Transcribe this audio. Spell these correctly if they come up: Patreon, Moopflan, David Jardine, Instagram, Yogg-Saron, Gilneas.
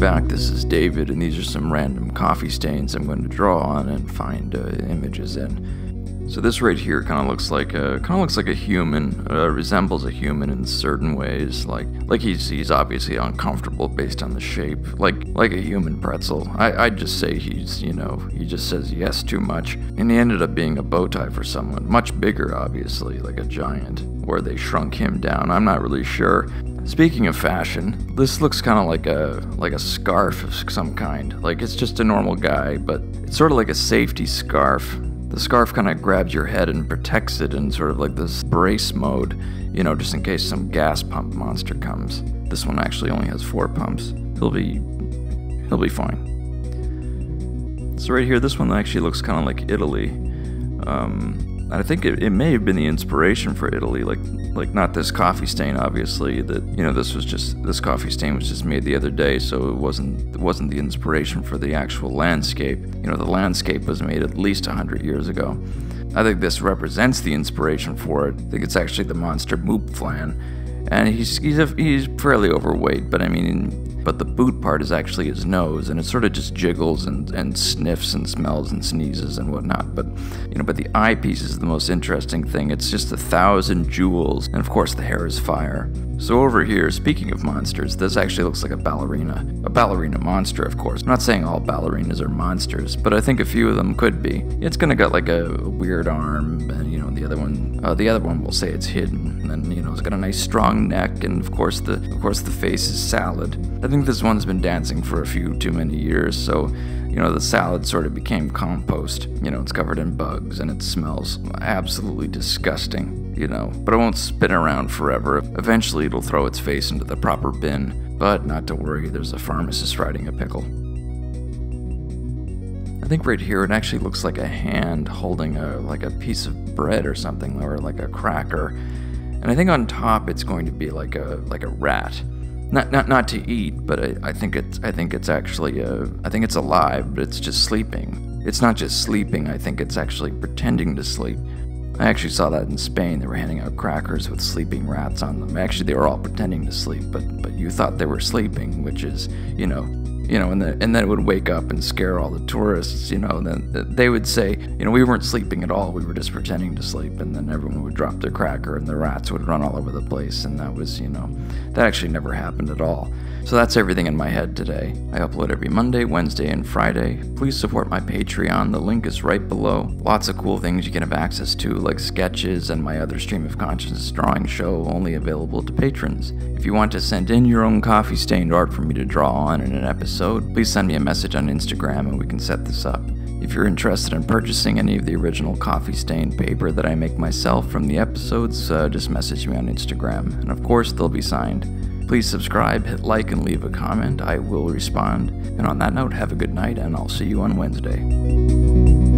back, this is David, and these are some random coffee stains I'm going to draw on and find images in. So this right here kind of looks like a human, resembles a human in certain ways. Like he's obviously uncomfortable based on the shape, like a human pretzel. I'd just say he's, you know, he just says yes too much, and he ended up being a bow tie for someone much bigger, obviously, like a giant, where they shrunk him down. I'm not really sure. Speaking of fashion, this looks kind of like a scarf of some kind. Like, it's just a normal guy, but it's sort of like a safety scarf. The scarf kind of grabs your head and protects it in sort of like this brace mode, you know, just in case some gas pump monster comes. This one actually only has 4 pumps. He'll be fine. So right here, this one actually looks kind of like Italy. I think it may have been the inspiration for Italy, like not this coffee stain, obviously. That, you know, this coffee stain was just made the other day, so it wasn't the inspiration for the actual landscape. You know, the landscape was made at least 100 years ago. I think this represents the inspiration for it. I think it's actually the monster Moopflan, and he's fairly overweight, but I mean. But the boot part is actually his nose, and it sort of just jiggles and sniffs and smells and sneezes and whatnot. But, you know, but the eyepiece is the most interesting thing. It's just 1,000 jewels, and of course the hair is fire. So over here, speaking of monsters, this actually looks like a ballerina monster, of course. I'm not saying all ballerinas are monsters, but I think a few of them could be. It's gonna got like a weird arm, and you know the other one will say it's hidden, and you know it's got a nice strong neck, and of course the face is salad. I think this one's been dancing for a few too many years, so you know the salad sort of became compost. You know, it's covered in bugs and it smells absolutely disgusting. You know, but it won't spin around forever. Eventually it'll throw its face into the proper bin. But not to worry, there's a pharmacist riding a pickle. I think right here it actually looks like a hand holding like a piece of bread or something, or like a cracker. And I think on top it's going to be like a rat. Not to eat, but I think it's alive, but it's just sleeping. It's not just sleeping, I think it's actually pretending to sleep. I actually saw that in Spain. They were handing out crackers with sleeping rats on them. Actually, they were all pretending to sleep, but you thought they were sleeping, which is, you know, and then it would wake up and scare all the tourists, you know, and then they would say, you know, we weren't sleeping at all, we were just pretending to sleep, and then everyone would drop their cracker and the rats would run all over the place, and that was, you know, that actually never happened at all. So that's everything in my head today. I upload every Monday, Wednesday, and Friday. Please support my Patreon. The link is right below. Lots of cool things you can have access to, like sketches and my other Stream of Consciousness drawing show, only available to patrons. If you want to send in your own coffee-stained art for me to draw on in an episode, please send me a message on Instagram and we can set this up. If you're interested in purchasing any of the original coffee-stained paper that I make myself from the episodes, just message me on Instagram, and of course they'll be signed. Please subscribe, hit like, and leave a comment. I will respond. And on that note, have a good night, and I'll see you on Wednesday.